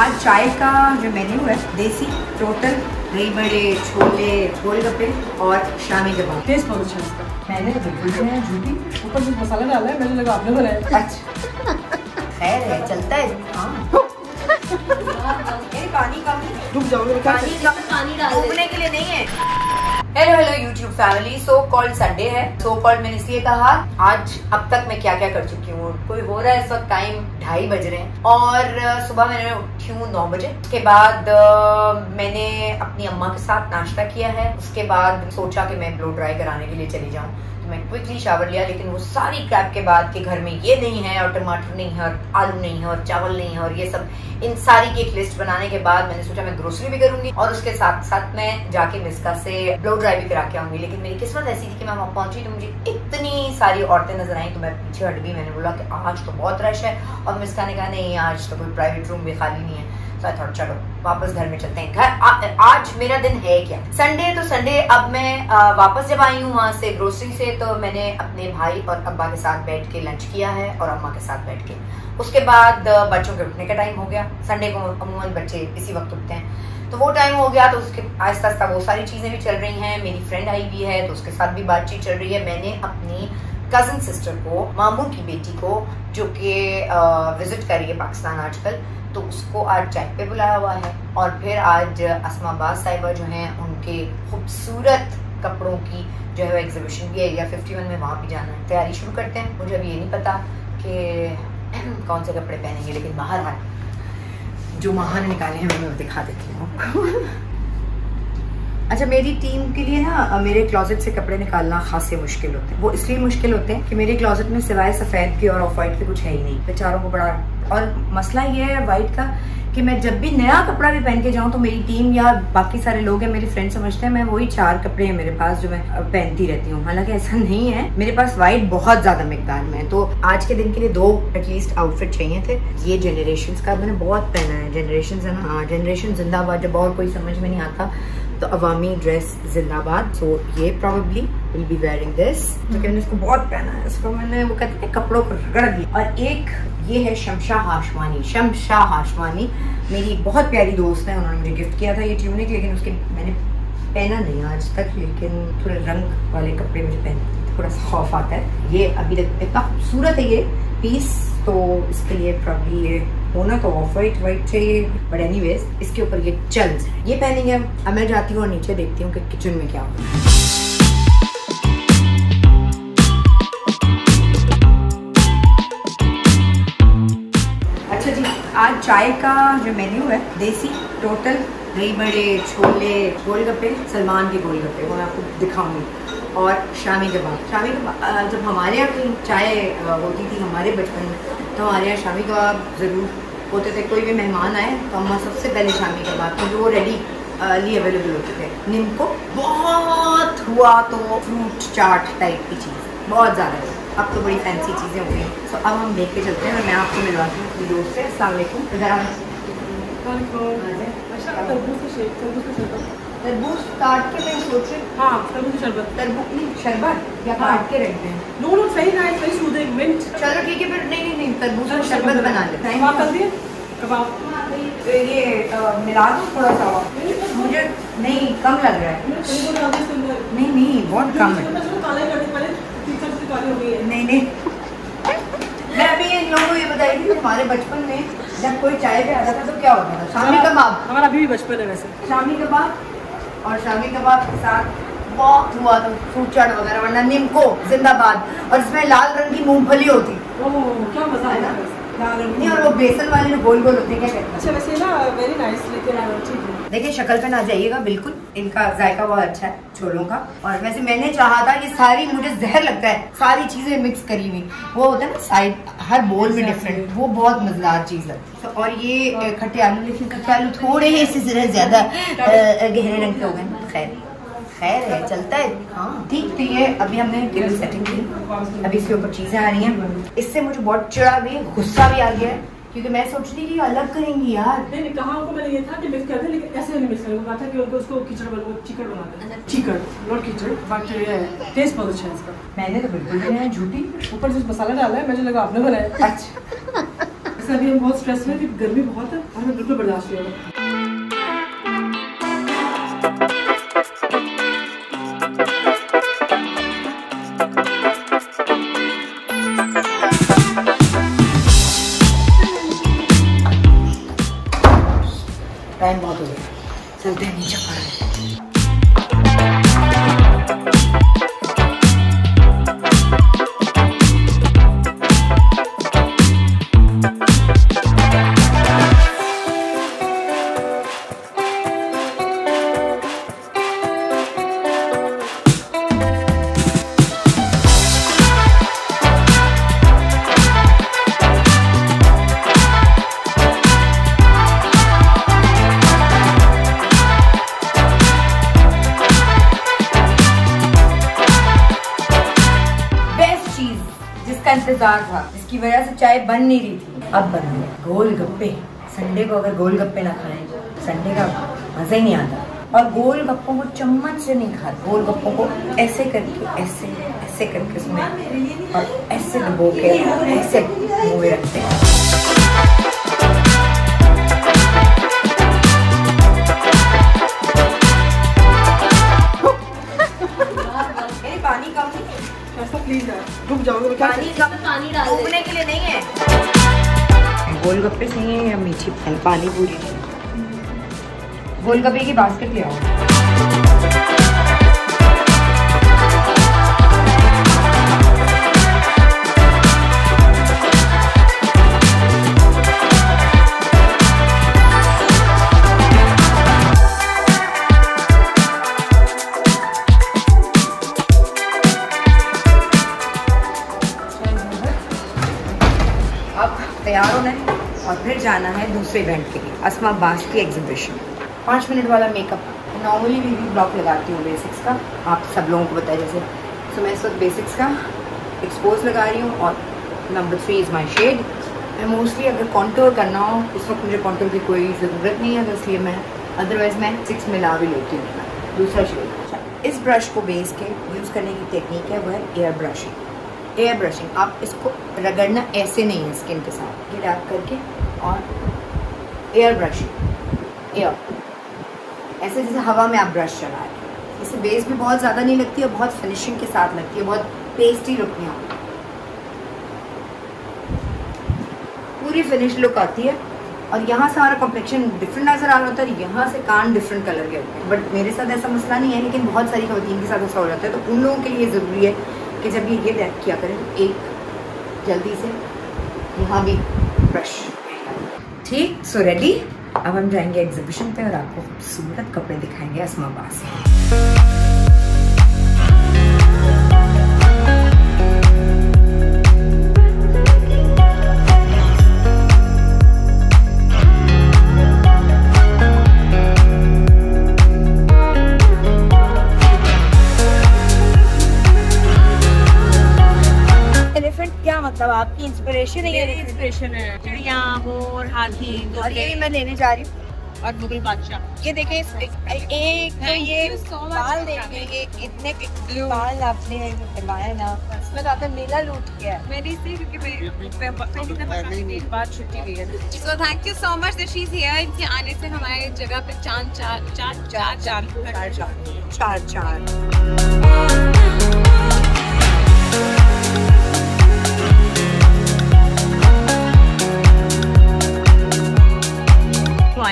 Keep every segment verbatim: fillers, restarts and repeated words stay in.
आज चाय का जो मेन्यू है देसी टोटल दही बड़े छोले गोलगप्पे और शामी जवाब। टेस्ट बहुत अच्छा इसका। मैंने बिल्कुल बनाया झूठी, ऊपर से मसाला डाला है, मैंने लगा आपने बनाया। अच्छा खैर है, चलता है। पानी कम डूब जाओगे, पानी कम पानी डाल डूबने के लिए नहीं है। Hello hello YouTube family, so called Sunday है। सो कॉल्ड मैंने इसलिए कहा आज अब तक मैं क्या क्या कर चुकी हूँ। कोई हो रहा है इस वक्त टाइम ढाई बज रहे हैं और सुबह मैंने उठी हूँ नौ बजे। उसके बाद मैंने अपनी अम्मा के साथ नाश्ता किया है। उसके बाद सोचा कि मैं ब्लो ड्राई कराने के लिए चली जाऊँ, तो मैं क्विकली शावर लिया। लेकिन वो सारी क्रैप के बाद कि घर में ये नहीं है और टमाटर नहीं है और आलू नहीं है और चावल नहीं है और ये सब, इन सारी की एक लिस्ट बनाने के बाद मैंने सोचा मैं ग्रोसरी भी करूंगी और उसके साथ साथ मैं जाके मिस्का से ब्लो ड्राई भी करा के आऊंगी। लेकिन मेरी किस्मत ऐसी थी कि मैं वहां पहुंची तो मुझे इतनी सारी औरतें नजर आई, तो मैं पीछे हट गई। मैंने बोला कि आज तो बहुत रश है और मिस्का ने कहा नहीं आज तो कोई प्राइवेट रूम भी खाली नहीं है। तो चलो वापस घर में चलते हैं। घर आ, आज मेरा दिन है क्या, संडे। तो संडे अब मैं आ, वापस जब आई हूँ वहां से ग्रोसरी से, तो मैंने अपने भाई और अब्बा के साथ बैठ के लंच किया है और अम्मा के साथ बैठ के। उसके बाद बच्चों के उठने का टाइम हो गया। संडे को अमूमन बच्चे इसी वक्त उठते हैं, तो वो टाइम हो गया। तो उसके आहिस्ता आहिस्ता वो सारी चीजें भी चल रही हैं। मेरी फ्रेंड आई हुई है तो उसके साथ भी बातचीत चल रही है। मैंने अपनी कजन सिस्टर को, मामू की बेटी को, जो कि विजिट कर रही है पाकिस्तान आजकल, तो उसको आज चैट पे बुलाया हुआ है। और फिर आज अस्मा अब्बास साहिबा जो हैं उनके खूबसूरत कपड़ों की जो है वो एग्जीबिशन भी है एरिया फिफ्टी वन में, वहाँ भी जाना है। तैयारी शुरू करते हैं। मुझे अभी ये नहीं पता कि कौन से कपड़े पहनेंगे, लेकिन बाहर आए जो माहा ने निकाले हैं मैं दिखा देती हूँ आपको। अच्छा, मेरी टीम के लिए ना मेरे क्लॉजेट से कपड़े निकालना खासे मुश्किल होते हैं। वो इसलिए मुश्किल होते हैं कि मेरे क्लॉजेट में सिवाय सफ़ेद के और ऑफ वाइट के कुछ है ही नहीं बेचारों को। बड़ा और मसला ये है वाइट का कि मैं जब भी नया कपड़ा भी पहन के जाऊँ तो मेरी टीम या बाकी सारे लोग हैं, मेरे फ्रेंड समझते हैं मैं वही चार कपड़े हैं मेरे पास जो मैं पहनती रहती हूँ। हालांकि ऐसा नहीं है, मेरे पास वाइट बहुत ज़्यादा मिकदार में है। तो आज के दिन के लिए दो एटलीस्ट आउटफिट चाहिए थे। ये जनरेशन का मैंने बहुत पहना है, जनरेशन है ना, जनरेशन जिंदाबाद। जब और कोई समझ में नहीं आता तो अवामी ड्रेस जिंदाबाद। सो ये probably will be wearing this, क्योंकि मैंने इसको बहुत पहना है। इसको मैंने वो कहते हैं कपड़ों पर रगड़ दी। और एक ये है शमशा हाशमी। शमशा हाशमी मेरी बहुत प्यारी दोस्त है, उन्होंने मुझे गिफ्ट किया था ये ट्यूनिक, लेकिन उसके मैंने पहना नहीं आज तक। लेकिन थोड़े रंग वाले कपड़े मुझे पहनते थोड़ा सा खौफ आता है। ये अभी तक इतना खूबसूरत है ये पीस, तो इसके लिए प्रॉबली ये होना तो ऑफ वाइट वाइट चाहिए। बट एनीवेज इसके ऊपर ये चल ये पहनेंगे। अब मैं जाती हूँ और नीचे देखती हूँ कि किचन में क्या होता है। अच्छा जी, आज चाय का जो मेन्यू है देसी टोटल दही बड़े छोले गोलगप्पे, सलमान के गोलगप्पे वो मैं आपको दिखाऊंगी, और शामी कबाब। शामी कबाब जब हमारे यहाँ चाय होती थी हमारे बचपन में, तो हमारे यहाँ शामी कबाब ज़रूर होते थे। कोई भी मेहमान आए तो अम्मा सबसे पहले शामी कबाब, क्योंकि वो रेडी लिए अवेलेबल होते थे। नीमको बहुत हुआ तो फ्रूट चाट टाइप की चीज़ बहुत ज़्यादा है, अब तो बड़ी फैंसी चीज़ें हो गई। तो अब हम देख के चलते हैं और मैं आपको मिलवाती हूँ अपनी दोस्त से। अस्सलाम। तरबूज काट के मैं सोच रही हूँ। हाँ, तरबूज शरबत, तरबूज नहीं शरबत या काट के रखते हैं। नो नो सही ना है, सही सूद एक मिनट। चलो ठीक है फिर। नहीं नहीं नहीं तरबूज और शरबत बना लेते हैं। कबाब कर दिए, कबाब ये मिला दो थोड़ा सा। मुझे नहीं कम लग रहा है। नहीं नहीं बहुत कम है। नहीं नहीं मैं अभी इन लोगों को ये बताई थी कि हमारे बचपन में जब कोई चाय पे आता था तो क्या होता था। शामी कबाब हमारा अभी भी बचपन है वैसे। शामी कबाब और शामी कबाब के साथ बहुत हुआ तो फ्रूट चाट वगैरह, वरना नीमको जिंदाबाद। और इसमें लाल रंग की मूंगफली होती क्या मजा है ना, लाल रंग। नहीं और वो बेसन वाले जो गोल गोल होते हैं क्या कहते हैं। अच्छा वैसे ना वेरी नाइस, लेकिन ठीक है। देखिए शक्ल पे ना जाइएगा बिल्कुल, इनका जायका बहुत अच्छा है छोलों का। और वैसे मैंने चाहा था ये सारी, मुझे जहर लगता है सारी चीजें मिक्स करी हुई वो होता है ना साइड, हर बोल में डिफरेंट, वो बहुत मजेदार चीज है। और ये खट्टे आलू, लेकिन खट्टे आलू थोड़े से जरा ज्यादा गहरे रंग के हो गए। खैर खैर है, चलता है। हाँ ठीक। तो ये अभी हमने टेबल सेटिंग की, अभी इसके ऊपर चीजें आ रही हैं। इससे मुझे बहुत चिड़ा भी, गुस्सा भी आ गया है, क्योंकि मैं सोचती थी अलग करेंगी यार। मैंने कहा उनको, मैंने ये था कि मिक्स कर दे, लेकिन ऐसे नहीं मिक्स करूंगा था कि उनको उसको कीचड़ बना चिकड़ बनाते हैं। चिकड़ नॉट कीचड़, बट टेस्ट बहुत अच्छा है इसका। मैंने तो बिल्कुल बनाया झूठी, ऊपर से मसाला डाला है, मुझे लगा आपने बनाया। अच्छा जैसे अभी हम बहुत स्ट्रेस में, क्योंकि गर्मी बहुत है और हमें बिल्कुल बर्दाश्त नहीं हो रहा। टाइम बहुत हो गया, चलते हैं नीचे पड़ा है। इंतजार था, इसकी वजह से चाय बन नहीं रही थी, अब बन गई। गोलगप्पे, संडे को अगर गोलगप्पे ना खाएं संडे का मजा ही नहीं आता। और गोलगप्पों को चम्मच से नहीं खाते, गोलगप्पों को ऐसे करके ऐसे ऐसे करके उसमें और ऐसे डुबो के ऐसे मुँह रखते हैं। रुक जाओगे, पानी कम पानी डाल डूबने के लिए नहीं है। गोलगप्पे सही है या मीठी पानी पूरी? गोलगप्पे की बास्केट ले आओ। तैयार होना है और फिर जाना है दूसरे इवेंट के लिए, अस्मा अब्बास की एग्जीबिशन। पाँच मिनट वाला मेकअप नॉर्मली भी ब्लॉग लगाती हूँ बेसिक्स का, आप सब लोगों को बताया जैसे। सो so, मैं इस वक्त बेसिक्स का एक्सपोज लगा रही हूँ और number three is my shade. मैं मोस्टली अगर कॉन्टोर करना हो इस वक्त मुझे कॉन्टोर की कोई ज़रूरत नहीं है, इसलिए मैं अदरवाइज़ मैं सिक्स मिला भी लेती हूँ दूसरा शेड। इस ब्रश को बेस के यूज़ करने की टेक्निक है, वह है एयर ब्रशिंग। एयर ब्रशिंग, आप इसको रगड़ना ऐसे नहीं है स्किन के साथ, ये डार्क करके और एयर ब्रशिंग, एयर ऐसे जैसे हवा में आप ब्रश चला रहे हैं। इससे बेस भी बहुत ज़्यादा नहीं लगती है, बहुत फिनिशिंग के साथ लगती है, बहुत पेस्टी लुक में आती है, पूरी फिनिश लुक आती है। और यहाँ से हमारा कॉम्प्लेक्शन डिफरेंट नजर आ रहा होता है, यहाँ से कान डिफरेंट कलर के होते हैं, बट मेरे साथ ऐसा मसला नहीं है, लेकिन बहुत सारी खवातीन के साथ ऐसा हो जाता है। तो उन लोगों के लिए ज़रूरी है कि जब ये ये टैप किया करें तो एक जल्दी से यहाँ भी ब्रश। ठीक, सो रेडी, अब हम जाएंगे एग्जीबिशन पे और आपको खूबसूरत कपड़े दिखाएंगे अस्मा अब्बास। मतलब आपकी इंस्पिरेशन है? मेरी इंस्पिरेशन है चिड़िया, मोर, हाथी, और ये भी मैं लेने जा रही हूँ। और मुगल बादशाह, ये देखें एक तो ये बाल देखिए, ये इतने बाल आपने बनवाया ना, मैं तो मेला लूट गया मेरी से, क्योंकि मेरी बात छुट्टी हुई है। So thank you so much that she is here. इनके आने से हमारे जगह पे चांद चार चार चार चार चार चार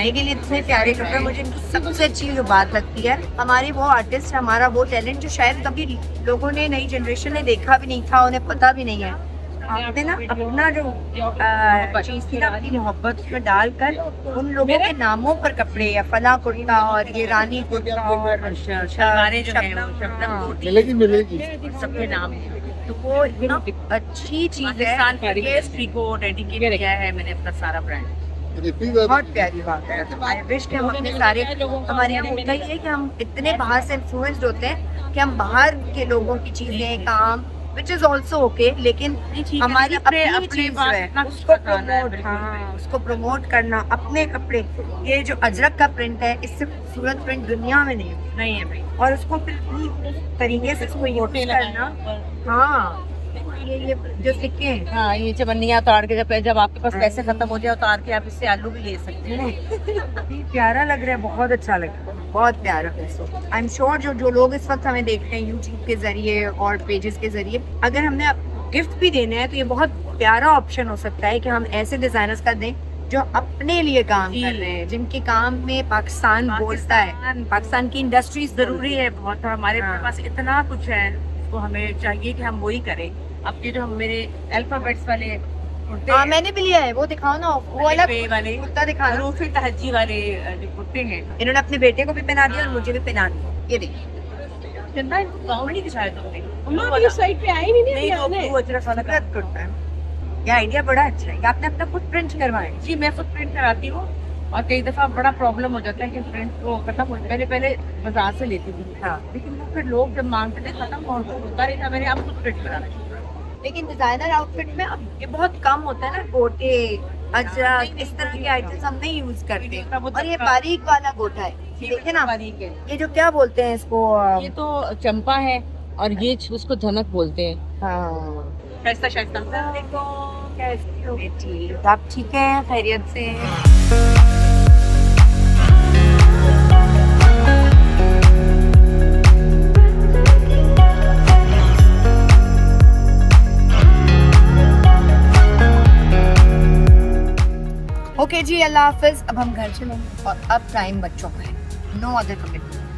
आने के लिए इतने प्यारे कपड़े। मुझे सबसे अच्छी जो बात लगती है हमारे वो आर्टिस्ट, हमारा वो टैलेंट जो शायद कभी लोगों ने, नई जनरेशन ने देखा भी नहीं था, उन्हें पता भी नहीं है। आपने ना अपना जो चीज़ थी ना अपनी मोहब्बत में डालकर उन लोगों के नामों पर कपड़े, या फला कुर्ता और ये रानी कुर्ता और सबके नाम, तो वो अच्छी चीज है। मैंने अपना सारा ब्रांड बहुत प्यारी बात है। आई विश कि हम अपने सारे, हमारे यहाँ होता ही है कि हम इतने बाहर से इन्फ्लुएंस्ड होते हैं कि हम बाहर के लोगों की चीज़ें, काम विच इज़ ऑल्सो ओके, लेकिन हमारी अपनी अपने चीज़ जो है उसको प्रमोट, हाँ उसको प्रमोट करना। अपने कपड़े, ये जो अजरक का प्रिंट है, इससे खूबसूरत प्रिंट दुनिया में नहीं नहीं है भाई, और उसको फिर तरीके से उसको यूज करना, हाँ ये ये जो सिक्के हैं, हाँ, ये चवन्निया उतार के जब जब आपके पास पैसे खत्म हो जाए उतार के आप इससे आलू भी ले सकते हैं। प्यारा लग रहा है, बहुत अच्छा लग रहा है, बहुत प्यारा। आई एम श्योर जो जो लोग इस वक्त हमें देख रहे हैं यूट्यूब के जरिए और पेजेस के जरिए, अगर हमने गिफ्ट भी देना है तो ये बहुत प्यारा ऑप्शन हो सकता है कि हम ऐसे डिजाइनर्स का दें जो अपने लिए काम कर रहे हैं, जिनके काम में पाकिस्तान बोलता है, पाकिस्तान की इंडस्ट्री जरूरी है बहुत। हमारे हाँ। पास इतना कुछ है इसको हमें चाहिए कि हम वही करें। अब ये जो हम मेरे अल्फाबेट्स वाले कुर्ते, हाँ मैंने भी लिया है, वो दिखाओ ना, वो अलग वाले कुर्ता दिखा, रूफी तहजी वाले जो कुर्ते हैं इन्होंने अपने बेटे को भी पहना दिया और मुझे भी पहना दिया। ये देखिए नहीं दिखाया तुमने, ये आइडिया बड़ा अच्छा है। आपने अपना फुट प्रिंट करवाया? जी मैं फुट प्रिंट कराती हूँ और कई दफ़ा बड़ा प्रॉब्लम हो जाता है कि प्रिंट को खत्म हो जाए। मैंने पहले बाजार से लेती थी, हाँ, लेकिन वो फिर लोग जब मांगते थे खत्म और होता नहीं था, मैंने अब फुट प्रिंट कराना चाहिए। लेकिन डिजाइनर आउटफिट में अब ये बहुत कम होता है ना, गोटे अजरक इस तरह के आइटम्स हम नहीं यूज करते, और ये बारीक वाला गोटा है, देखे ना बारीक है। ये जो क्या बोलते हैं इसको, ये तो चंपा है और ये उसको धनक बोलते हैं। हाँ कैसा शायद देखो कैसी हो बेटी, आप ठीक है, खैरियत से? ओके जी, अल्लाह हाफिज। अब हम घर चलेंगे और अब टाइम बच्चों का है, नो अदर कमिटमेंट।